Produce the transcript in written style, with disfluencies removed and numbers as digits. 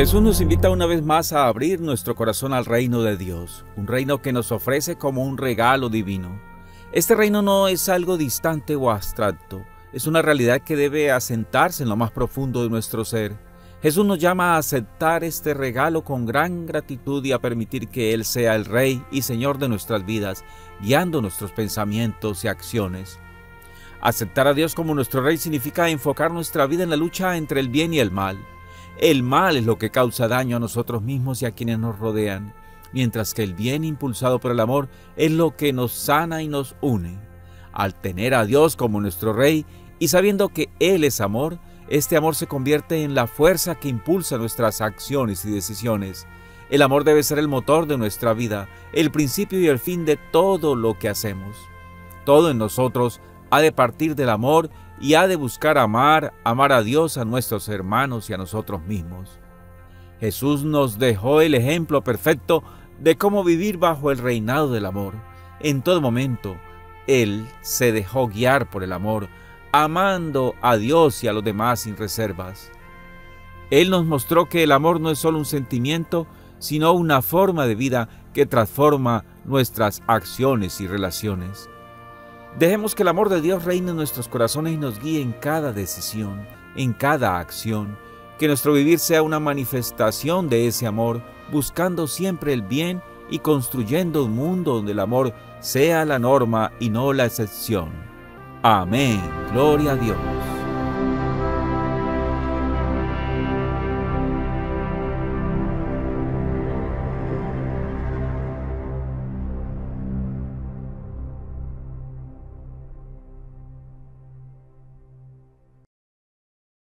Jesús nos invita una vez más a abrir nuestro corazón al reino de Dios, un reino que nos ofrece como un regalo divino. Este reino no es algo distante o abstracto, es una realidad que debe asentarse en lo más profundo de nuestro ser. Jesús nos llama a aceptar este regalo con gran gratitud y a permitir que Él sea el Rey y Señor de nuestras vidas, guiando nuestros pensamientos y acciones. Aceptar a Dios como nuestro Rey significa enfocar nuestra vida en la lucha entre el bien y el mal. El mal es lo que causa daño a nosotros mismos y a quienes nos rodean, mientras que el bien impulsado por el amor es lo que nos sana y nos une. Al tener a Dios como nuestro Rey y sabiendo que Él es amor, este amor se convierte en la fuerza que impulsa nuestras acciones y decisiones. El amor debe ser el motor de nuestra vida, el principio y el fin de todo lo que hacemos. Todo en nosotros ha de partir del amor y ha de buscar amar a Dios, a nuestros hermanos y a nosotros mismos. Jesús nos dejó el ejemplo perfecto de cómo vivir bajo el reinado del amor. En todo momento, Él se dejó guiar por el amor, amando a Dios y a los demás sin reservas. Él nos mostró que el amor no es solo un sentimiento, sino una forma de vida que transforma nuestras acciones y relaciones. Dejemos que el amor de Dios reine en nuestros corazones y nos guíe en cada decisión, en cada acción. Que nuestro vivir sea una manifestación de ese amor, buscando siempre el bien y construyendo un mundo donde el amor sea la norma y no la excepción. Amén. Gloria a Dios.